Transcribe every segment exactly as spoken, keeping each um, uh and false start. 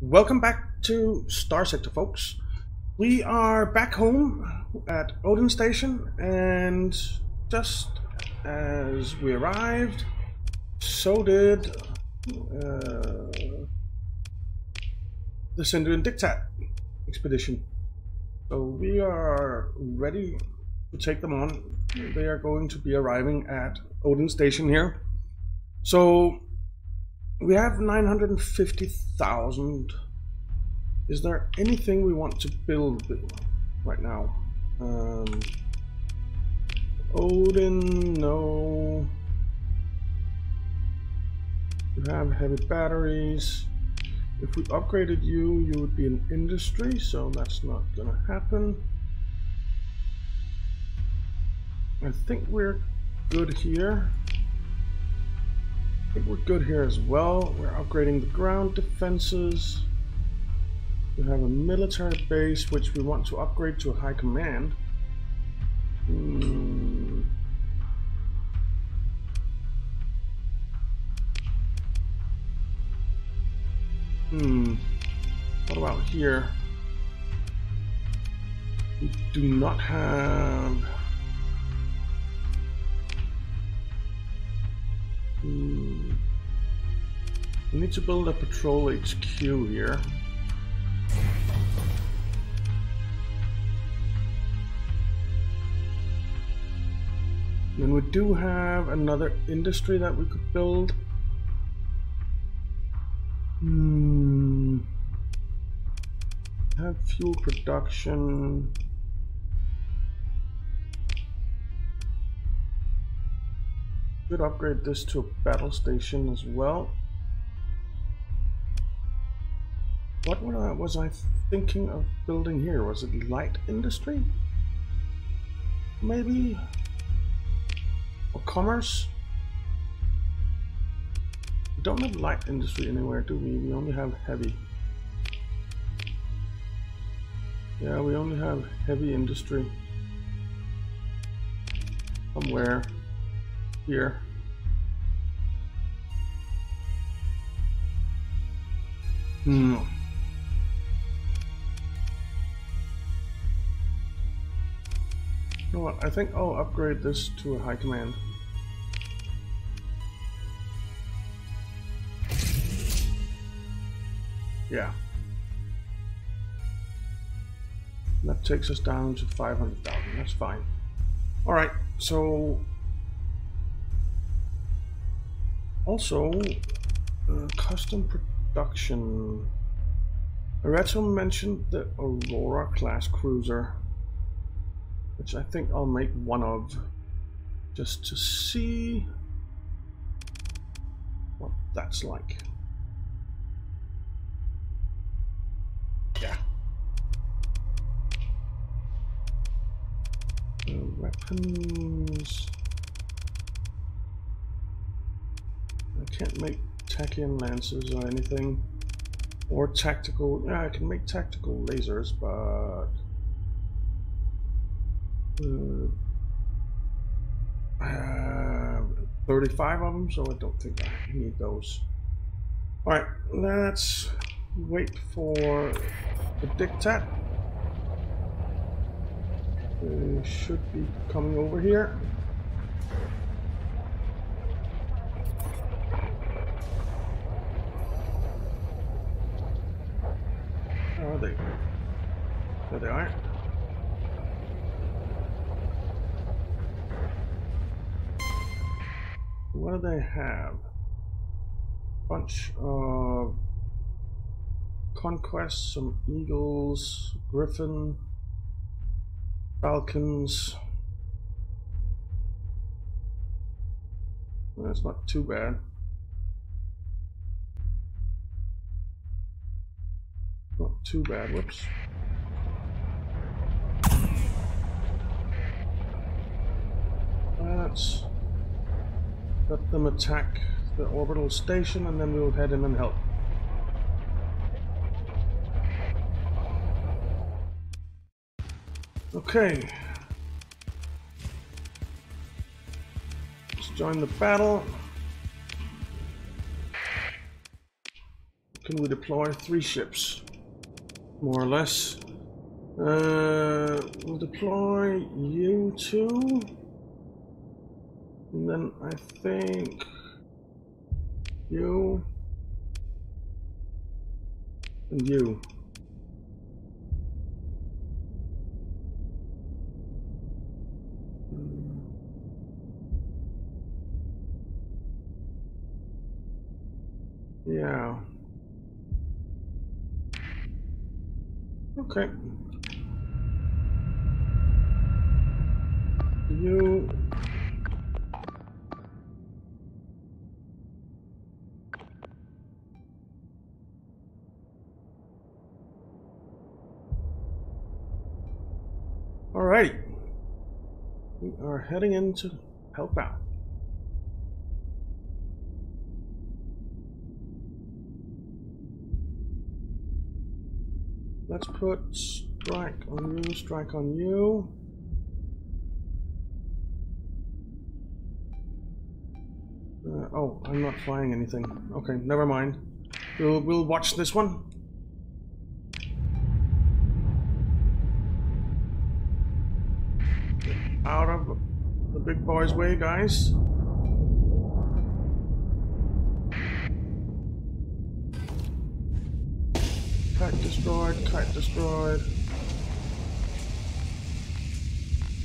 Welcome back to Star Sector, folks. We are back home at Odin station, and just as we arrived, so did uh, the Sindrian Diktat expedition. So we are ready to take them on. They are going to be arriving at Odin station here. So we have nine hundred fifty thousand. Is there anything we want to build right now? Um, Odin, no. You have heavy batteries. If we upgraded you, you would be in industry, so that's not gonna happen. I think we're good here. I think we're good here as well. We're upgrading the ground defenses. We have a military base which we want to upgrade to a high command. Mm. Hmm. What about here? We do not have. Hmm. We need to build a patrol H Q here. Then we do have another industry that we could build. Hmm. Have fuel production. Could upgrade this to a battle station as well. What was I thinking of building here? Was it light industry? Maybe? Or commerce? We don't have light industry anywhere, do we? We only have heavy. Yeah, we only have heavy industry. Somewhere. Here. Hmm. You know what? I think I'll upgrade this to a high command. Yeah. That takes us down to five hundred thousand. That's fine. Alright, so. Also, uh, custom production. Aretto mentioned the Aurora class cruiser, which I think I'll make one of, just to see what that's like. Yeah. Uh, weapons. I can't make Tachyon Lances or anything, or tactical. Yeah, I can make tactical lasers, but uh, I have thirty-five of them, so I don't think I need those. All right, let's wait for the Diktat. They should be coming over here. They, there they are. What do they have? Bunch of conquests, some eagles, griffin, falcons. That's not too bad. Not too bad, whoops. Let's let them attack the orbital station and then we'll head in and help. Okay. Let's join the battle. Can we deploy three ships? More or less. Uh, we'll deploy you two. And then I think you and you. Yeah. Okay. You. All right. We are heading in to help out. Let's put strike on you, strike on you. Uh, oh, I'm not flying anything. Okay, never mind. We'll, we'll watch this one. Get out of the big boy's way, guys. Kite destroyed, kite destroyed.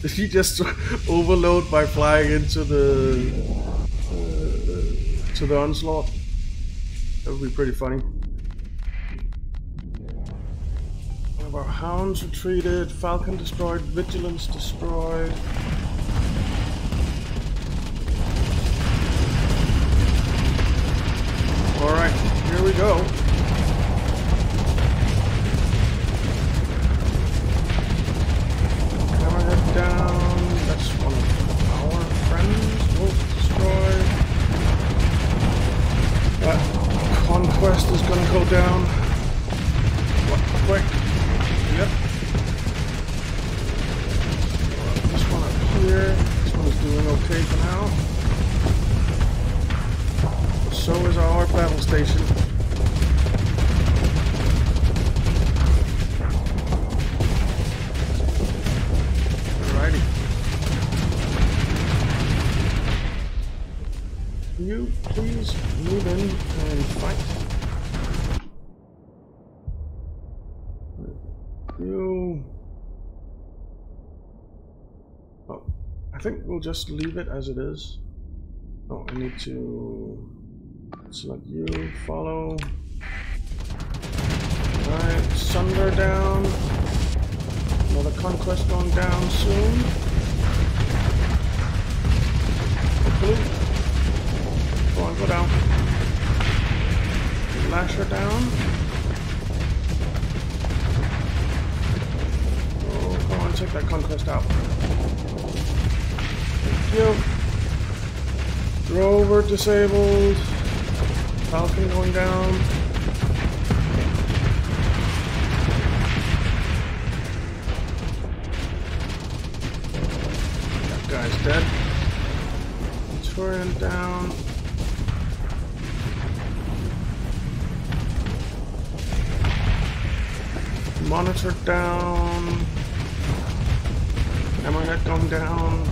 Did he just overload by flying into the uh, to the onslaught? That would be pretty funny. One of our hounds retreated, Falcon destroyed, Vigilance destroyed. Alright, here we go. Is gonna go down. What, quick? Yep. This one up here. This one is doing okay for now. So is our battle station. Alrighty. Can you please move in and fight? I think we'll just leave it as it is. Oh, I need to select you, follow. Alright, Sunder down. Another conquest going down soon. Hopefully. Go on, go down. Lasher down. Oh, go on, take that conquest out. You. Rover disabled. Falcon going down. That guy's dead. Centurion down. Monitor down. Hammerhead going down.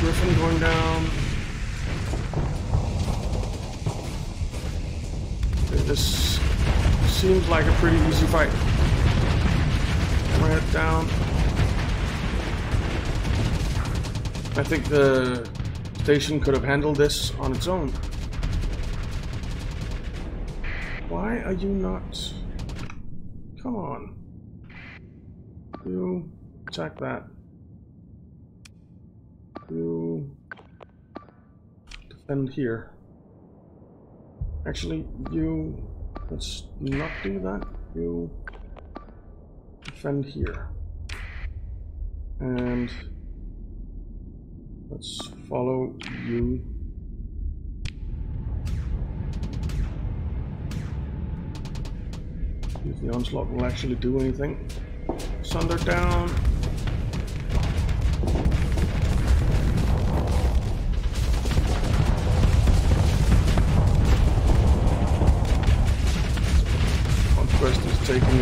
Griffin going down. This seems like a pretty easy fight. Hammerhead down. I think the station could have handled this on its own. Why are you not? Come on. You attack that. You defend here. Actually, you, let's not do that. You defend here. And let's follow you. See if the onslaught will actually do anything. Sunder down.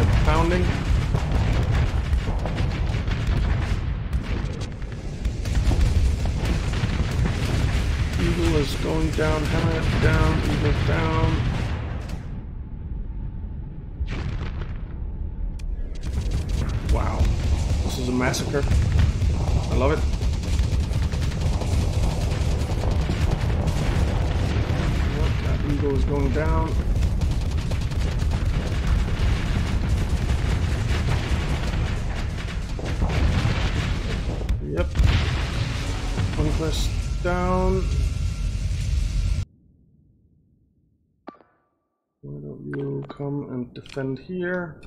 Get pounding. Eagle is going down, hammer down, eagle down. This is a massacre. I love it. That eagle is going down. Yep. Conquest down. Why don't you come and defend here?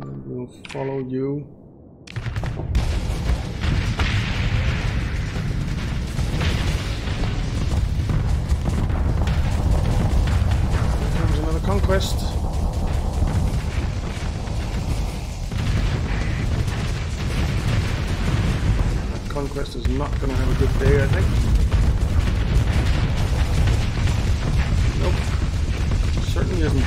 And we'll follow you. Here comes another conquest. That conquest is not going to have a good day, I think. Nope. Certainly isn't.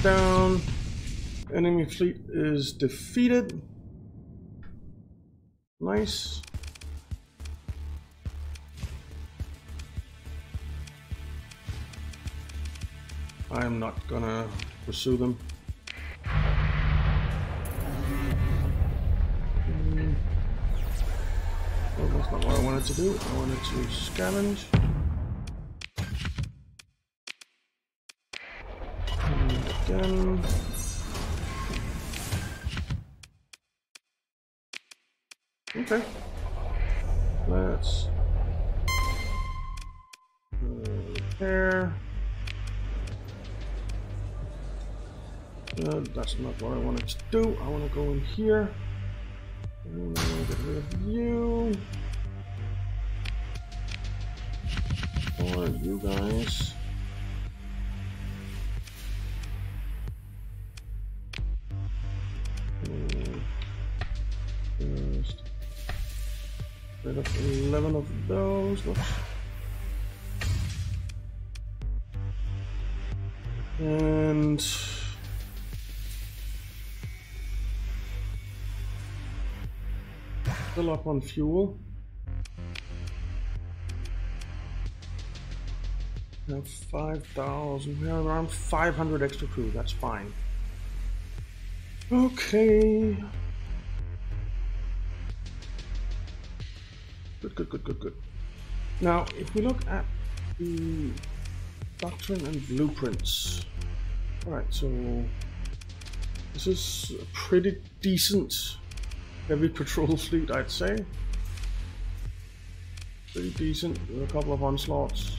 Down. Enemy fleet is defeated. Nice. I am not gonna pursue them. Mm. Well, that's not what I wanted to do. I wanted to scavenge. Again. Okay. Let's repair. No, that's not what I wanted to do. I want to go in here. And I want to get rid of you. Or you guys. eleven of those. Whoops. And fill up on fuel. Now five thousand. We have around five hundred extra crew. That's fine. Okay. Good, good, good, good, good. Now, if we look at the doctrine and blueprints, all right, so this is a pretty decent heavy patrol fleet, I'd say. Pretty decent with a couple of onslaughts.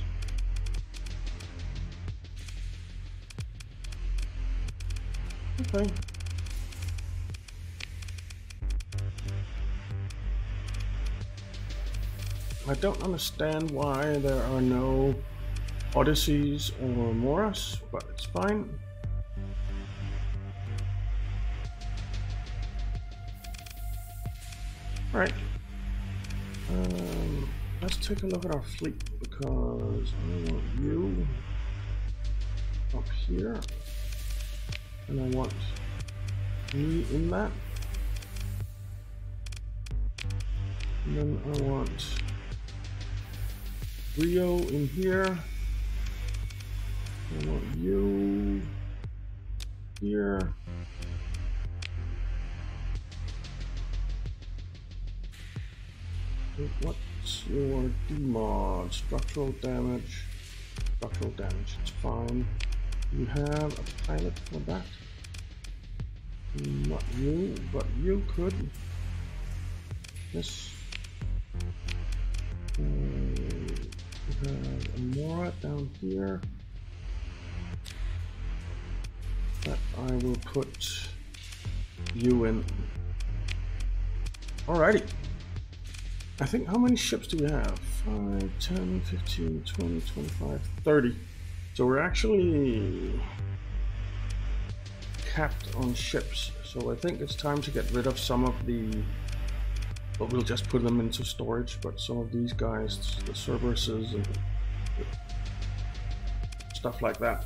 Okay. I don't understand why there are no Odysseys or Moras, but it's fine. Right. Um, let's take a look at our fleet because I want you up here, and I want me in that, and then I want Rio in here. I want you here. What's your D mod? Structural damage. Structural damage, it's fine. You have a pilot for that. Not you, but you could. Yes. Uh, Amora down here that I will put you in. Alrighty. I think, how many ships do we have? five, ten, fifteen, twenty, twenty-five, thirty. So we're actually capped on ships. So I think it's time to get rid of some of the, but we'll just put them into storage, but some of these guys, the Cerberuses and stuff like that.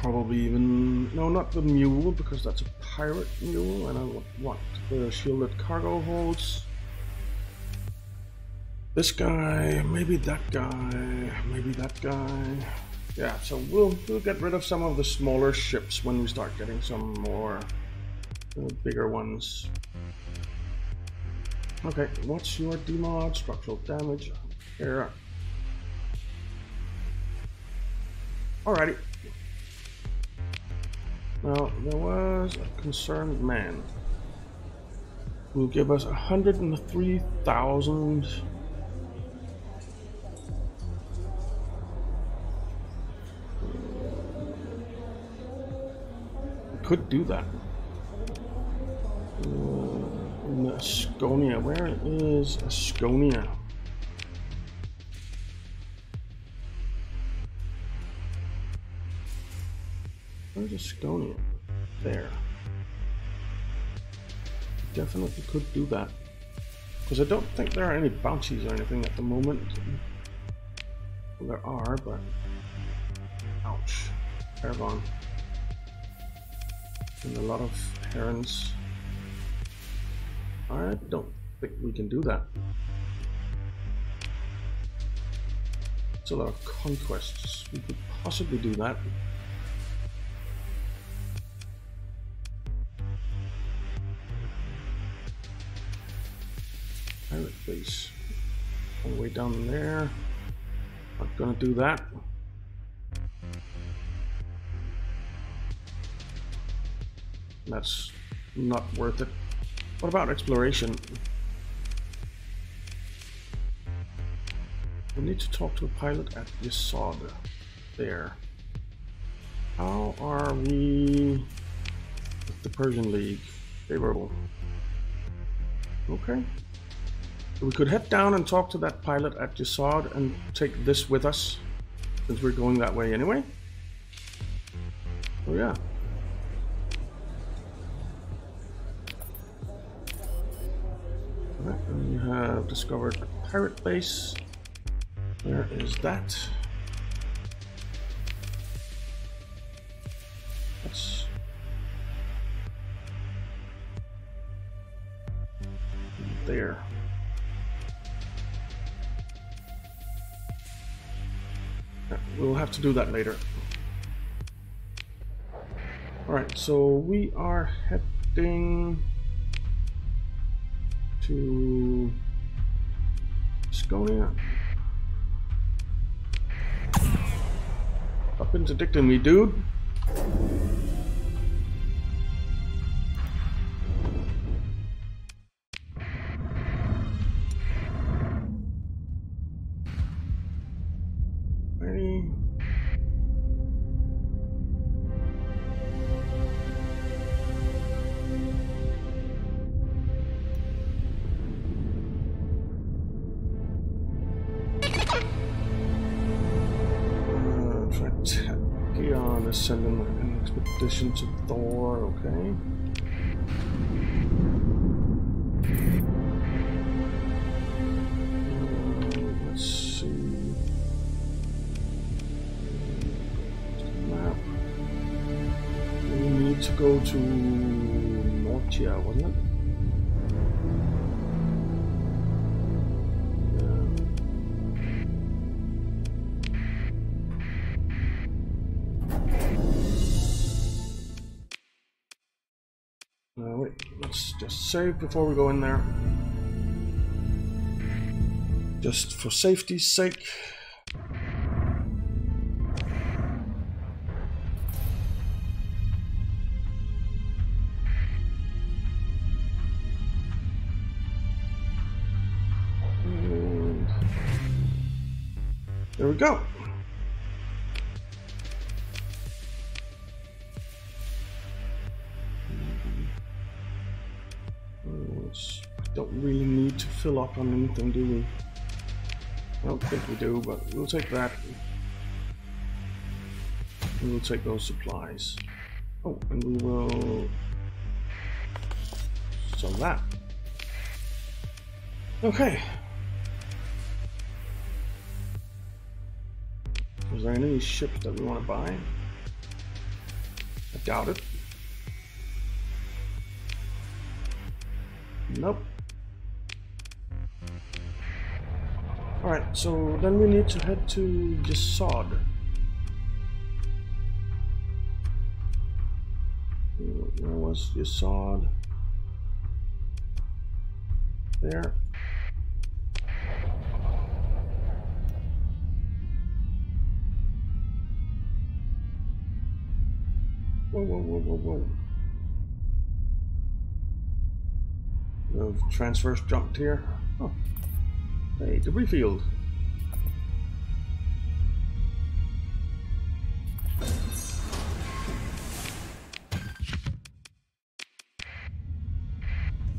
Probably even, no, not the mule, because that's a pirate mule, and I want the shielded cargo holds. This guy, maybe that guy, maybe that guy. Yeah, so we'll, we'll get rid of some of the smaller ships when we start getting some more uh, bigger ones. Okay, what's your demod? Structural damage, I don't care. Alrighty. Now, there was a concerned man who gave us one hundred three thousand... could do that. Uh, in Asconia, where is Asconia? Where's Asconia? There. Definitely could do that. Because I don't think there are any bounties or anything at the moment. Well, there are, but... ouch. Erevon. And a lot of herons. I don't think we can do that. It's a lot of conquests. We could possibly do that. Pirate base. All the way down there. Not gonna do that. That's not worth it. What about exploration? We need to talk to a pilot at Yasada. There. How are we with the Persian League? Favorable. Okay. We could head down and talk to that pilot at Jussaud and take this with us, since we're going that way anyway. Oh yeah. We have discovered a pirate base. Where is that? That's there. Yeah, we'll have to do that later. Alright, so we are heading to Asconia. Stop interdicting me, dude. Send in an expedition to Thor, okay. Let's see. Map. We need to go to Nortia, wasn't it? Just save before we go in there. Just for safety's sake. And there we go. Really need to fill up on anything, do we? I don't think we do, but we'll take that. And we'll take those supplies. Oh, and we will sell that. Okay. Is there any ship that we want to buy? I doubt it. Nope. Alright, so then we need to head to Jussaud. Where was Jussaud? There. Whoa, whoa, whoa, whoa, whoa. We've transverse jumped here. Oh. Hey, debris field. And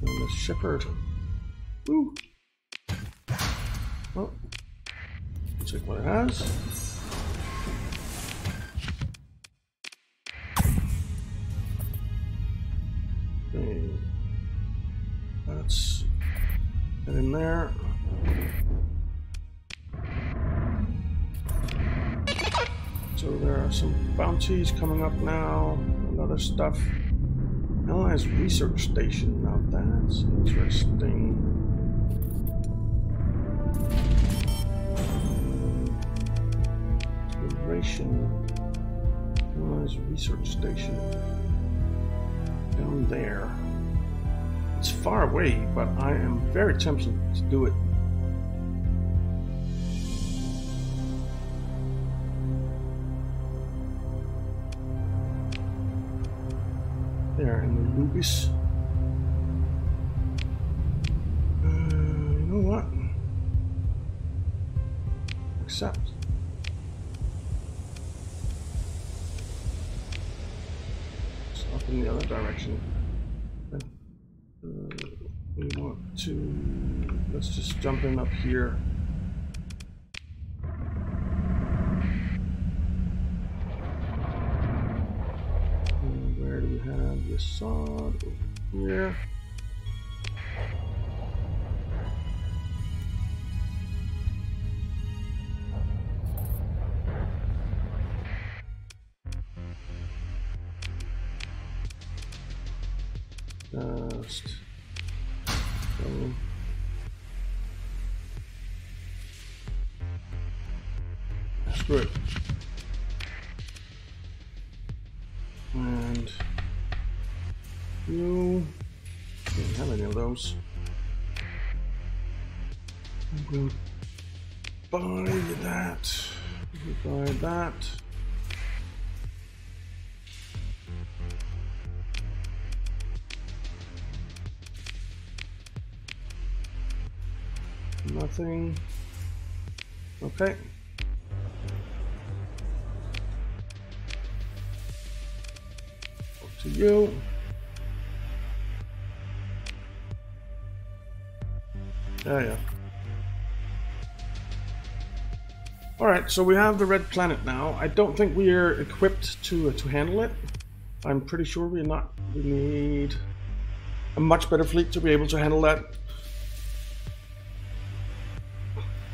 the shepherd. Woo! Well, let's check what it has. Let's get in there. So there are some bounties coming up now, and other stuff. Analyze research station, now that's interesting. Exploration. Analyze research station. Down there. It's far away, but I am very tempted to do it. There in the Lugis. Uh, you know what? Accept. It's up in the other direction. Uh, we want to, let's just jump in up here. And where do we have this sod over here? Just go. Screw it. And you didn't have any of those. We'll buy that. We'll buy that. Nothing. Okay. Up to you. Yeah, yeah. All right. So we have the red planet now. I don't think we are equipped to uh, to handle it. I'm pretty sure we're not. We need a much better fleet to be able to handle that.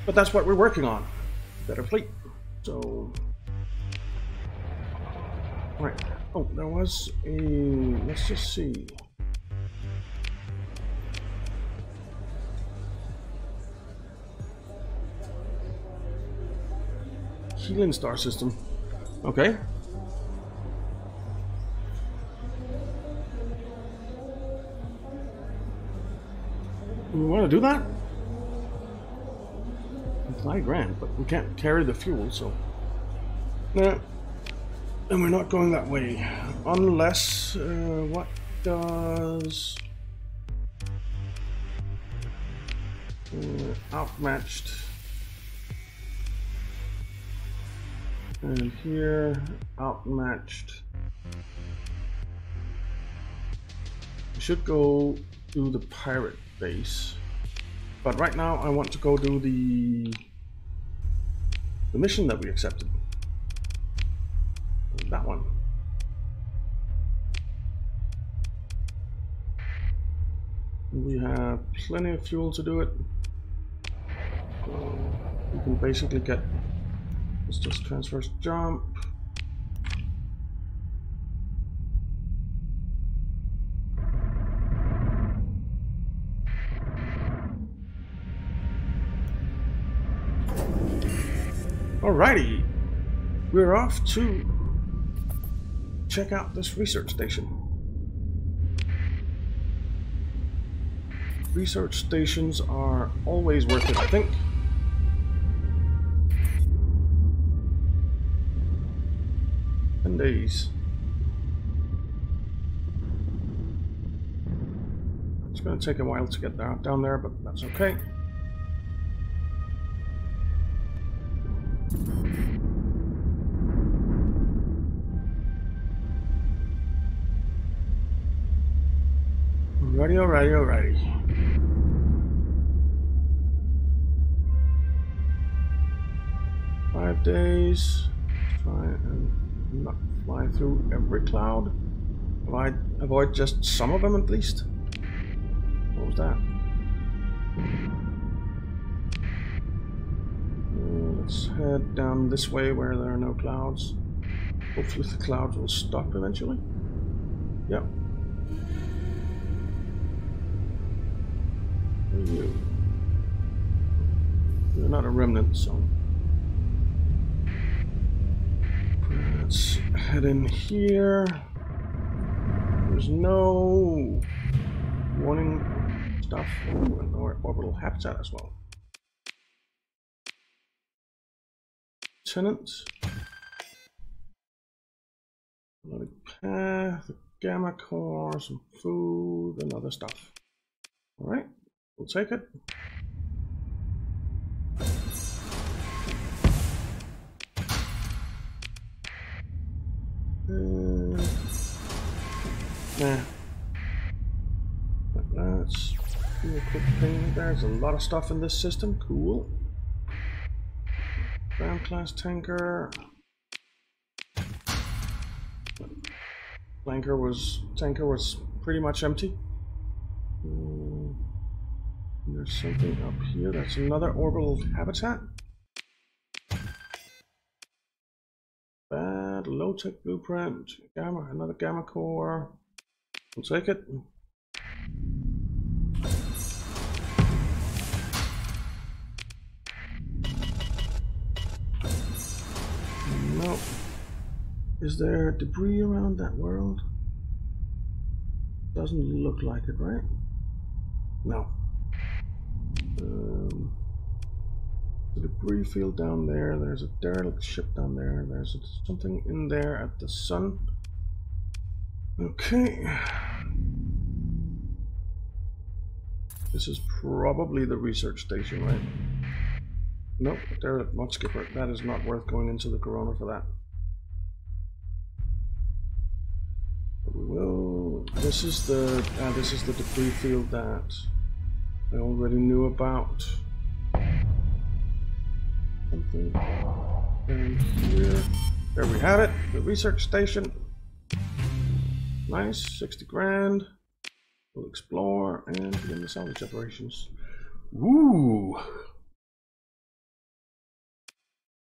But that's what we're working on. Better fleet. So. Alright. Oh, there was a. Let's just see. Healing star system. Okay. We want to do that? Five grand, but we can't carry the fuel, so no. And we're not going that way, unless uh, what does uh, outmatched? And here, outmatched. We should go to the pirate base, but right now I want to go do the. The mission that we accepted. That one. We have plenty of fuel to do it. can basically get. Let's just transverse jump. Alrighty, we're off to check out this research station. Research stations are always worth it, I think. And these. It's going to take a while to get down, down there, but that's okay. Alrighty, alrighty, alrighty. Five days. Let's try and not fly through every cloud. Avoid, avoid just some of them at least. What was that? Let's head down this way where there are no clouds. Hopefully the clouds will stop eventually. Yep. You. You're not a remnant, so let's head in here. There's no warning stuff. Ooh, and our orbital habitat as well. Tenant. Another path, Gamma Core, some food, and other stuff. Alright. We'll take it. Uh, nah. Let's do a quick thing. There's a lot of stuff in this system. Cool. Ground class tanker. Tanker was tanker was pretty much empty. There's something up here. That's another orbital habitat. Bad low-tech blueprint. Gamma, another Gamma Core. We'll take it. No. Is there debris around that world? Doesn't look like it, right? No. Um, the debris field down there, there's a derelict ship down there, there's something in there at the sun. Okay. This is probably the research station, right? Nope, derelict mud skipper. That is not worth going into the corona for that. But we will. This is the uh, this is the debris field that I already knew about. Something down here. There we have it. The research station. Nice, sixty grand. We'll explore and begin the salvage operations. Woo!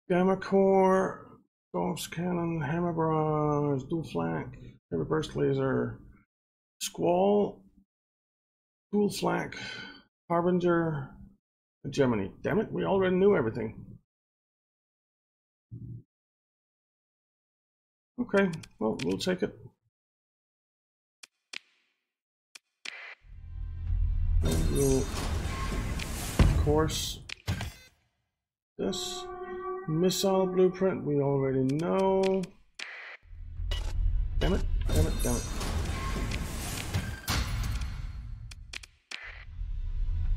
Gamma Core, Ghost Cannon, Hammer Bros, Dual Flank, Hammer Burst Laser, Squall, Dual Flank. Harbinger, Hegemony. Damn it, we already knew everything. Okay, well, we'll take it. And we'll, of course, this missile blueprint we already know. Damn it, damn it, damn it.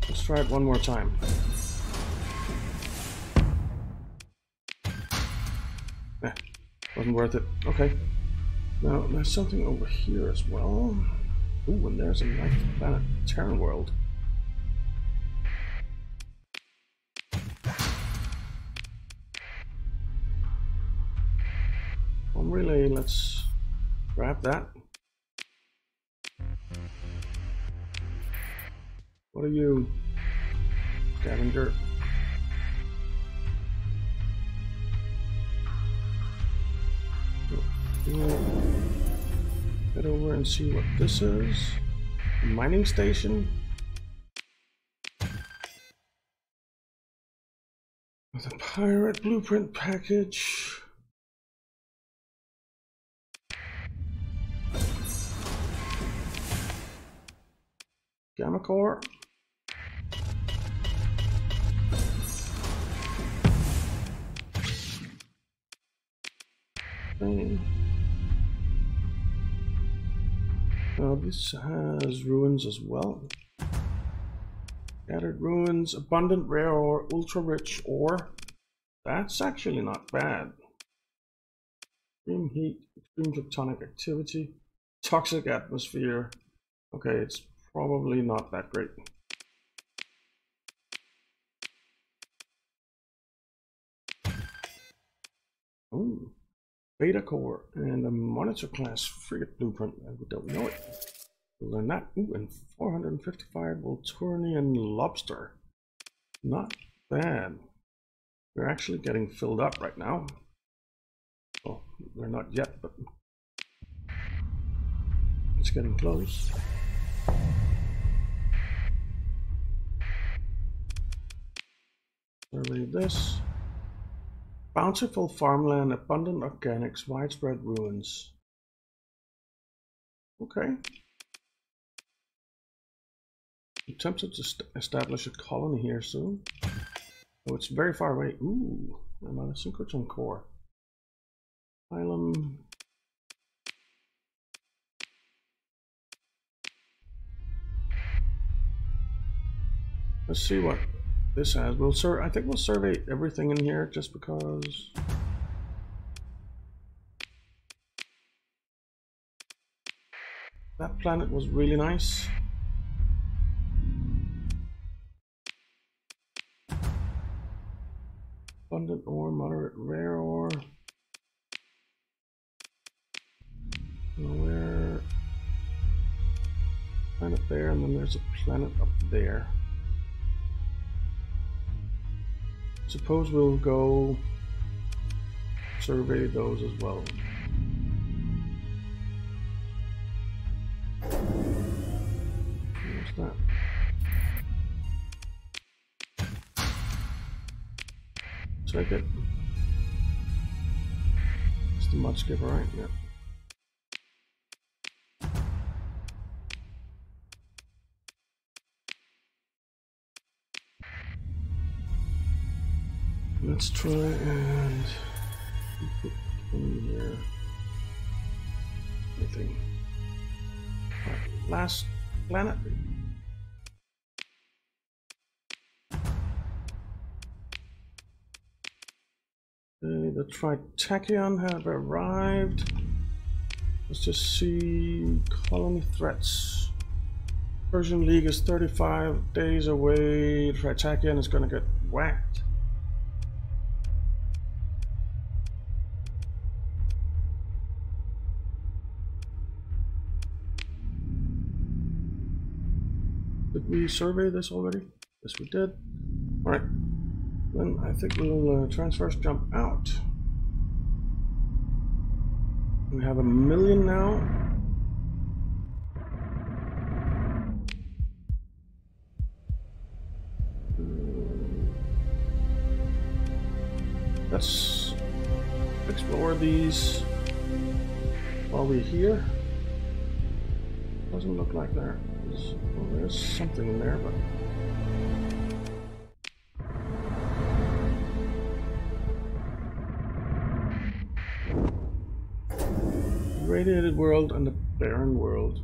Let's try it one more time. Eh, wasn't worth it. Okay. Now, there's something over here as well. Ooh, and there's a ninth planet, Terran World. On relay, let's grab that. What are you? Scavenger. Head over and see what this is. A mining station? With a pirate blueprint package. Gamma Core. Now this has ruins as well. Scattered ruins, abundant rare ore, ultra rich ore. That's actually not bad. Extreme heat, extreme tectonic activity, toxic atmosphere. Okay, it's probably not that great. Ooh. Beta core and a monitor class frigate blueprint. I don't know it. We'll learn that. Ooh, and four hundred fifty-five Volturnian lobster. Not bad. We're actually getting filled up right now. Well, we're not yet, but it's getting close. Survey this. Bountiful farmland, abundant organics, widespread ruins. Okay. I'm tempted to st establish a colony here soon. Oh, it's very far away. Ooh, another Synchrotron core. Phylum. Let's see what this has. We'll sur I think we'll survey everything in here just because. That planet was really nice. Abundant ore, moderate rare ore. Where? Planet there, and then there's a planet up there. Suppose we'll go survey those as well. Where's that? Take it. It's the mud skipper, right? Yeah. Let's try and put in here anything. Right, last planet. Okay, the Tritachyon have arrived. Let's just see colony threats. Persian League is thirty-five days away. Tritachyon is going to get whacked. We survey this already? Yes, we did. All right, then I think we'll uh, transverse jump out. We have a million now. Let's explore these while we're here. Doesn't look like there. Well, there's something in there, but radiated world and the barren world.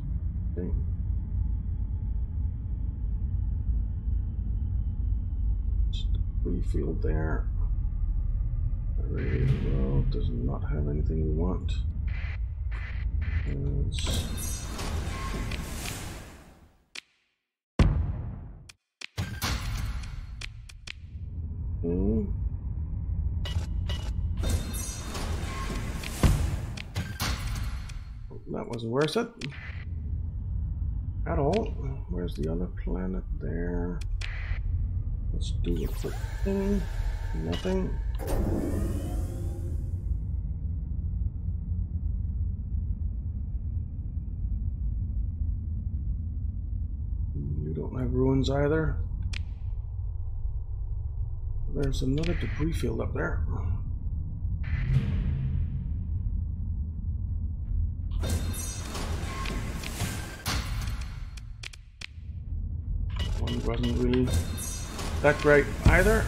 Okay. Just a free field there. The radiated world does not have anything we want. And Mm. Well, that wasn't worth it at all. Where's the other planet there? Let's do a quick thing. Nothing. don't have ruins either. There's another debris field up there. One wasn't really that great either.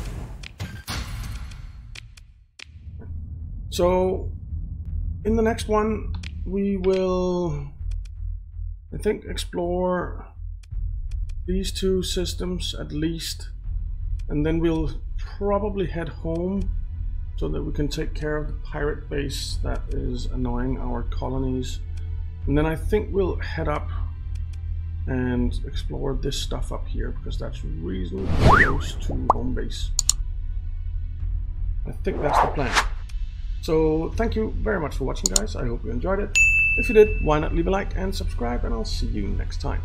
So in the next one we will, I think, explore these two systems at least, and then we'll probably head home so that we can take care of the pirate base that is annoying our colonies, and then I think we'll head up and explore this stuff up here because that's reasonably close to home base. I think that's the plan. So thank you very much for watching, guys. I hope you enjoyed it. If you did, why not leave a like and subscribe, and I'll see you next time.